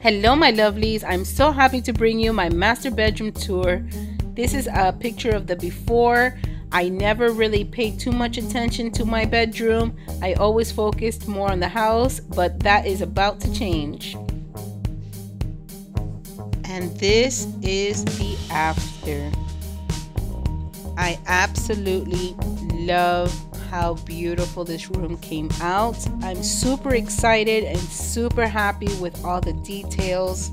Hello my lovelies, I'm so happy to bring you my master bedroom tour. This is a picture of the before. I never really paid too much attention to my bedroom. I always focused more on the house, but that is about to change. And this is the after. I absolutely love how beautiful this room came out. I'm super excited and super happy with all the details.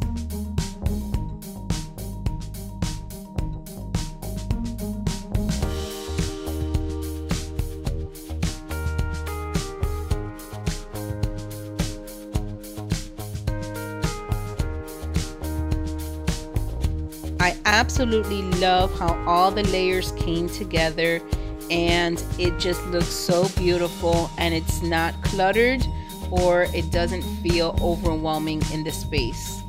I absolutely love how all the layers came together and it just looks so beautiful, and it's not cluttered or it doesn't feel overwhelming in the space.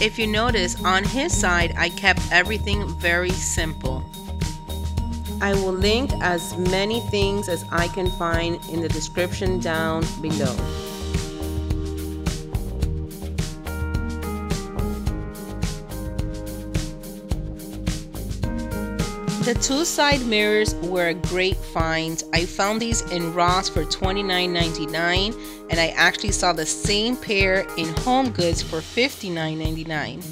If you notice, on his side I kept everything very simple. I will link as many things as I can find in the description down below. The two side mirrors were a great find. I found these in Ross for $29.99, and I actually saw the same pair in Home Goods for $59.99.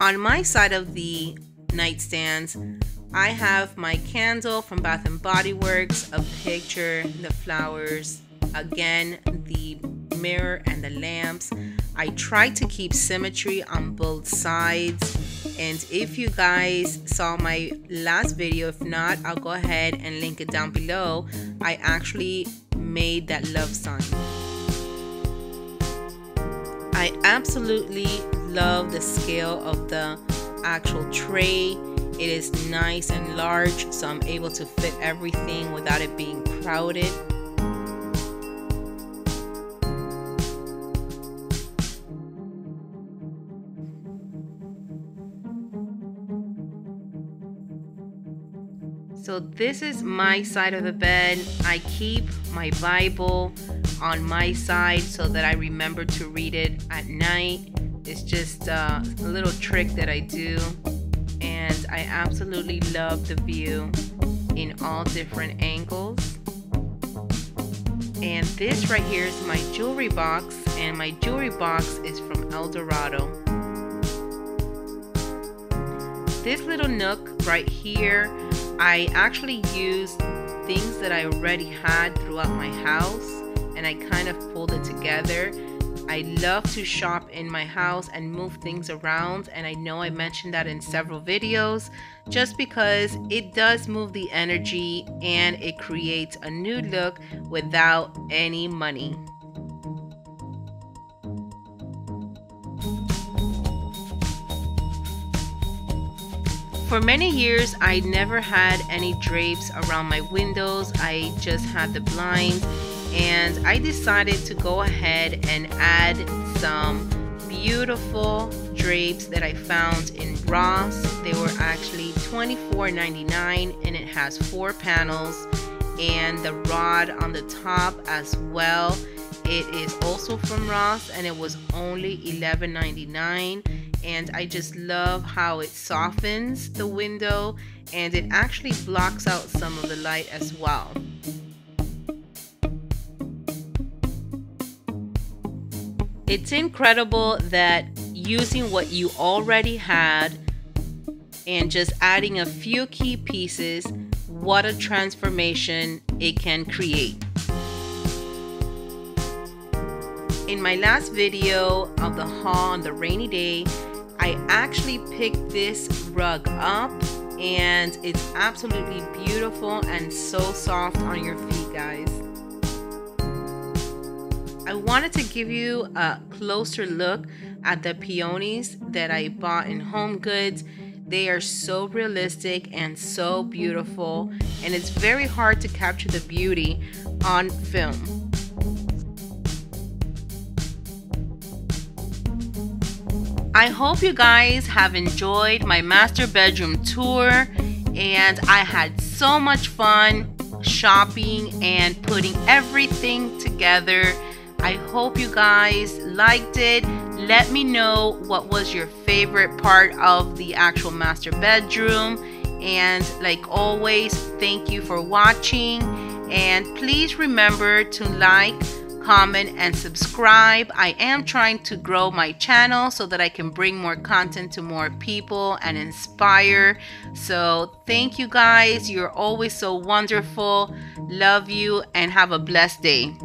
On my side of the nightstands, I have my candle from Bath & Body Works, a picture, the flowers, again the mirror and the lamps. I tried to keep symmetry on both sides. And if you guys saw my last video, if not, I'll go ahead and link it down below. I actually made that love sign. I absolutely love the scale of the actual tray. It is nice and large, so I'm able to fit everything without it being crowded. So this is my side of the bed. I keep my Bible on my side so that I remember to read it at night. It's just a little trick that I do. And I absolutely love the view in all different angles. And this right here is my jewelry box. And my jewelry box is from El Dorado. This little nook right here, I actually used things that I already had throughout my house and I kind of pulled it together. I love to shop in my house and move things around, and I know I mentioned that in several videos, just because it does move the energy and it creates a new look without any money. For many years, I never had any drapes around my windows. I just had the blinds, and I decided to go ahead and add some beautiful drapes that I found in Ross. They were actually $24.99, and it has 4 panels and the rod on the top as well. It is also from Ross, and it was only $11.99. And I just love how it softens the window, and it actually blocks out some of the light as well. It's incredible that using what you already had and just adding a few key pieces, what a transformation it can create. In my last video of the haul on the rainy day, I actually picked this rug up, and it's absolutely beautiful and so soft on your feet, guys. I wanted to give you a closer look at the peonies that I bought in Home Goods. They are so realistic and so beautiful, and it's very hard to capture the beauty on film. I hope you guys have enjoyed my master bedroom tour, and I had so much fun shopping and putting everything together. I hope you guys liked it. Let me know what was your favorite part of the actual master bedroom. And like always, thank you for watching. And please remember to like, comment, and subscribe. I am trying to grow my channel so that I can bring more content to more people and inspire. So thank you guys. You're always so wonderful. Love you and have a blessed day.